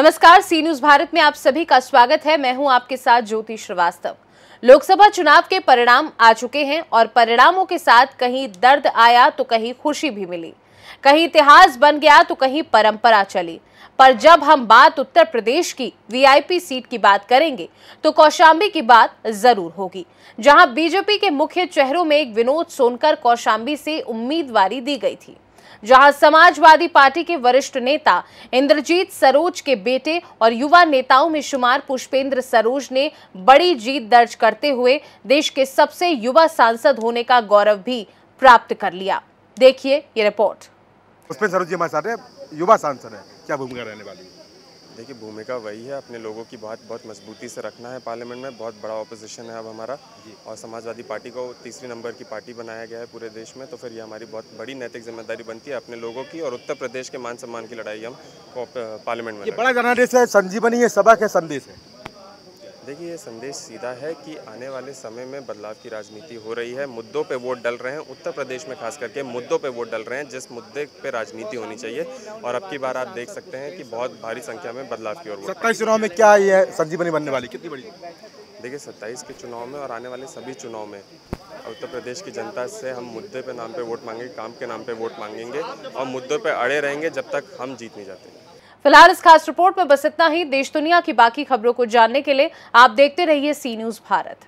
नमस्कार, सी न्यूज भारत में आप सभी का स्वागत है। मैं हूं आपके साथ ज्योति श्रीवास्तव। लोकसभा चुनाव के परिणाम आ चुके हैं और परिणामों के साथ कहीं दर्द आया तो कहीं खुशी भी मिली, कहीं इतिहास बन गया तो कहीं परंपरा चली। पर जब हम बात उत्तर प्रदेश की वीआईपी सीट की बात करेंगे तो कौशाम्बी की बात जरूर होगी, जहां बीजेपी के मुख्य चेहरों में एक विनोद सोनकर कौशाम्बी से उम्मीदवारी दी गई थी, जहां समाजवादी पार्टी के वरिष्ठ नेता इंद्रजीत सरोज के बेटे और युवा नेताओं में शुमार पुष्पेंद्र सरोज ने बड़ी जीत दर्ज करते हुए देश के सबसे युवा सांसद होने का गौरव भी प्राप्त कर लिया। देखिए ये रिपोर्ट। पुष्पेंद्र सरोज जी हमारे साथ हैं, युवा सांसद हैं, क्या भूमिका रहने वाली है? देखिए, भूमिका वही है, अपने लोगों की बात बहुत मजबूती से रखना है। पार्लियामेंट में बहुत बड़ा ऑपोजिशन है अब हमारा, और समाजवादी पार्टी को तीसरी नंबर की पार्टी बनाया गया है पूरे देश में, तो फिर ये हमारी बहुत बड़ी नैतिक जिम्मेदारी बनती है अपने लोगों की और उत्तर प्रदेश के मान सम्मान की लड़ाई हम पार्लियामेंट में। ये बड़ा जनादेश है, संजीवनी है, सबक है, संदेश है। देखिए, ये संदेश सीधा है कि आने वाले समय में बदलाव की राजनीति हो रही है, मुद्दों पे वोट डल रहे हैं, उत्तर प्रदेश में खास करके मुद्दों पे वोट डल रहे हैं, जिस मुद्दे पे राजनीति होनी चाहिए। और अब की बार आप देख सकते हैं कि बहुत भारी संख्या में बदलाव की ओर। 27 चुनाव में क्या ये संजीवनी बनने वाली, कितनी बड़ी? देखिए, 27 के चुनाव में और आने वाले सभी चुनाव में उत्तर प्रदेश की जनता से हम मुद्दे पे नाम पे वोट मांगेंगे, काम के नाम पे वोट मांगेंगे और मुद्दों पे अड़े रहेंगे जब तक हम जीत नहीं जाते। फिलहाल इस खास रिपोर्ट में बस इतना ही। देश दुनिया की बाकी खबरों को जानने के लिए आप देखते रहिए सी न्यूज़ भारत।